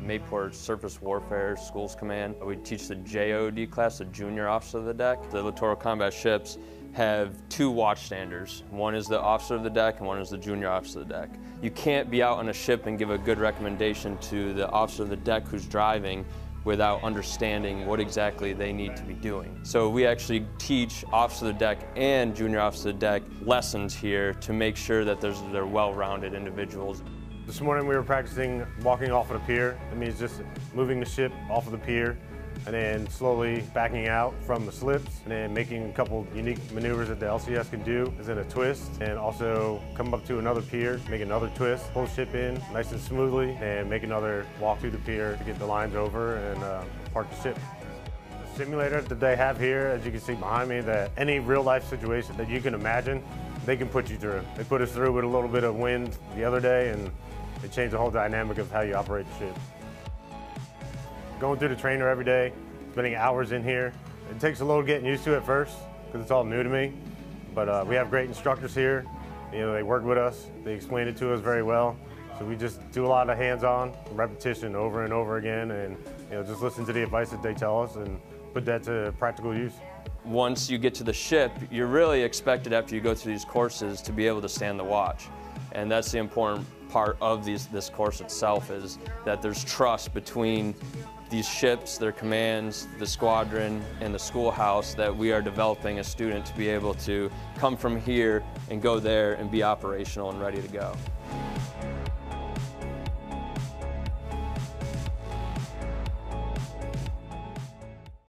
Mayport Surface Warfare Schools Command. We teach the JOD class, the junior officer of the deck. The littoral combat ships have two watchstanders. One is the officer of the deck and one is the junior officer of the deck. You can't be out on a ship and give a good recommendation to the officer of the deck who's driving without understanding what exactly they need to be doing. So we actually teach officer of the deck and junior officer of the deck lessons here to make sure that they're well-rounded individuals. This morning we were practicing walking off of the pier. That means just moving the ship off of the pier and then slowly backing out from the slips and then making a couple unique maneuvers that the LCS can do is in a twist and also come up to another pier, make another twist, pull ship in nice and smoothly and make another walk through the pier to get the lines over and park the ship. The simulator that they have here, as you can see behind me, that any real life situation that you can imagine, they can put you through. They put us through with a little bit of wind the other day and it changed the whole dynamic of how you operate the ship. Going through the trainer every day, spending hours in here, it takes a little getting used to at first because it's all new to me, but we have great instructors here. You know, they work with us, they explain it to us very well, so we just do a lot of hands-on repetition over and over again and just listen to the advice that they tell us and put that to practical use. Once you get to the ship, you're really expected after you go through these courses to be able to stand the watch. And that's the important part of this course itself, is that there's trust between these ships, their commands, the squadron, and the schoolhouse, that we are developing a student to be able to come from here and go there and be operational and ready to go.